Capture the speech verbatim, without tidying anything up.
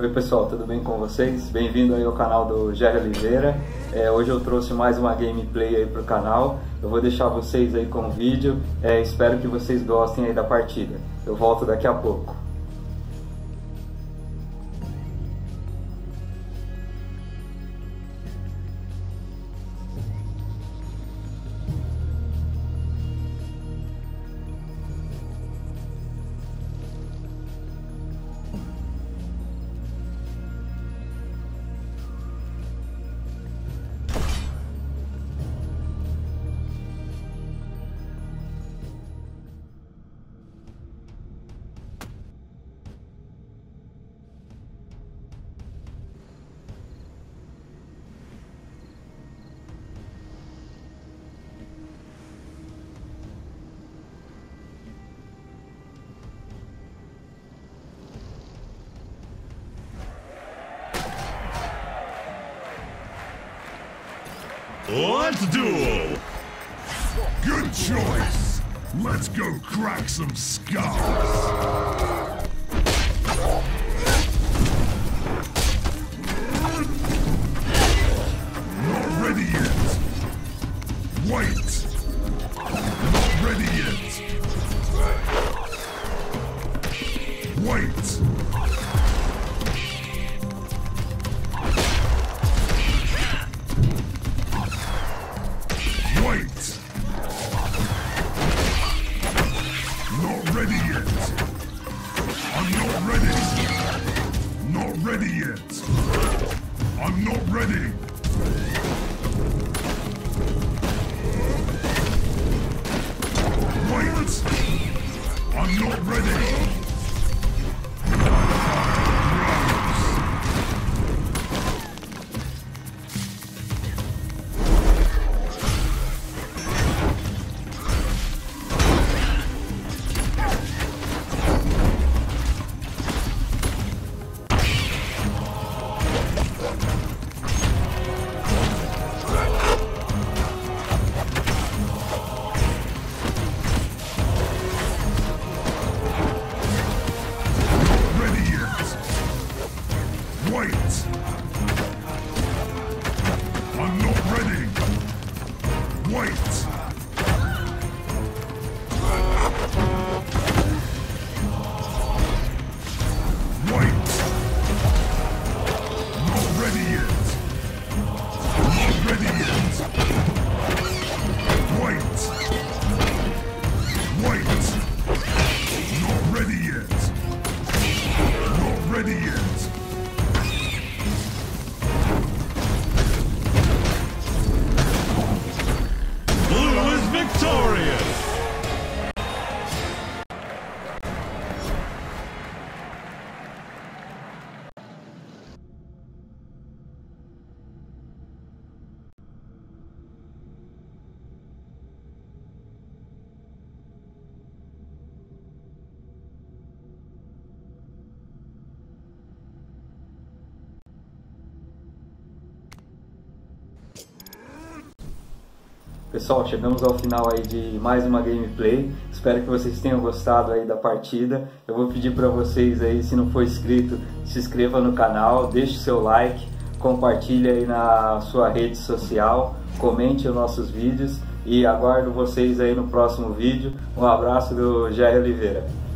Oi pessoal, tudo bem com vocês? Bem-vindo aí ao canal do Jerri Oliveira. É, hoje eu trouxe mais uma gameplay aí pro canal. Eu vou deixar vocês aí com o vídeo. É, espero que vocês gostem aí da partida. Eu volto daqui a pouco. Let's duel! Good choice! Let's go crack some skulls! Pessoal, chegamos ao final aí de mais uma gameplay. Espero que vocês tenham gostado aí da partida. Eu vou pedir para vocês aí, se não for inscrito, se inscreva no canal, deixe seu like, compartilhe aí na sua rede social, comente os nossos vídeos e aguardo vocês aí no próximo vídeo. Um abraço do Jerri Oliveira.